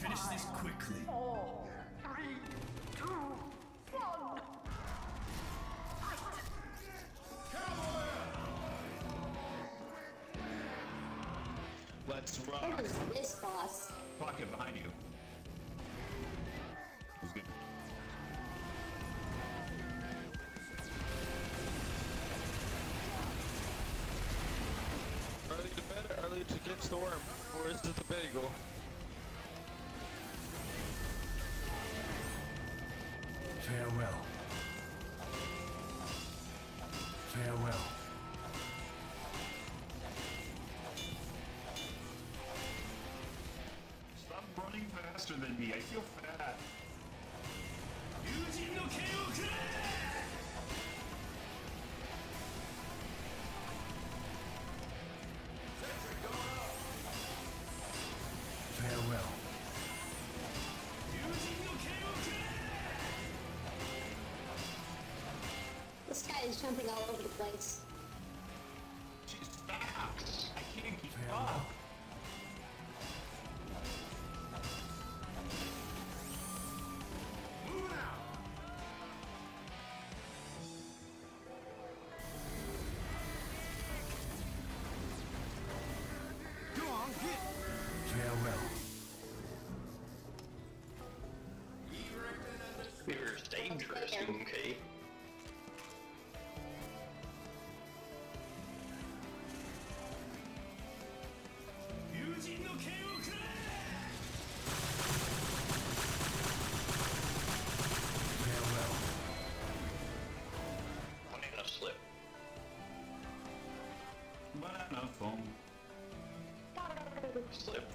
finish this quickly. 4, 3, 2, 1. Cowboy! Let's rock. Where is this boss? Pocket behind you. Who's good? Early to bed, early to get the worm, or is it the bagel? Farewell. Farewell. Stop running faster than me, I feel fat. Yujin no K O kure! Farewell. This guy is jumping all over the place. She's fast. I can't keep up. Move out. Go on, hit. Farewell. It's dangerous, okay? Yujin no K O kure! Farewell. One ain't gonna slip. Banana phone. Slip.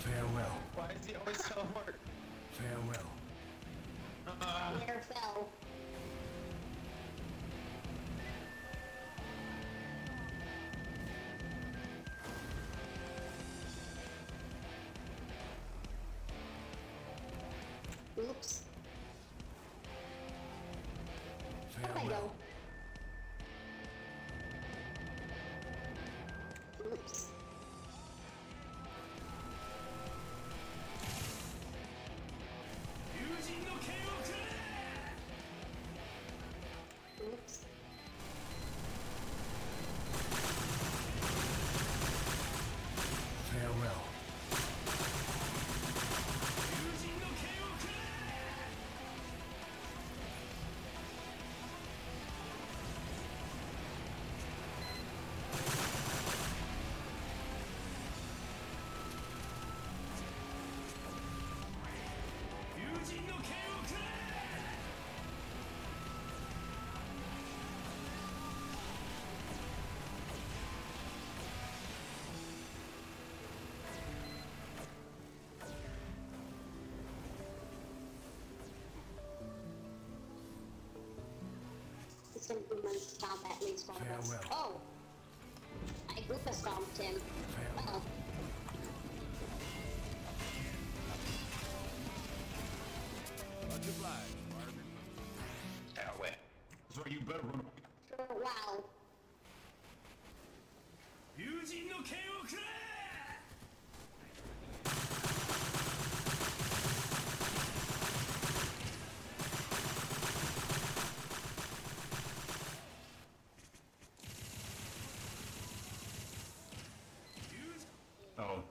Farewell. Why is he always so hard? Farewell. Farewell. Oops. Farewell. I go. Oops. Oops. Farewell. Stomp at least one of us. Oh! I Goopa stomped him. Uh oh. Watch your flag, that way. So you better run. Wow. Yujin no K O kure! Oh.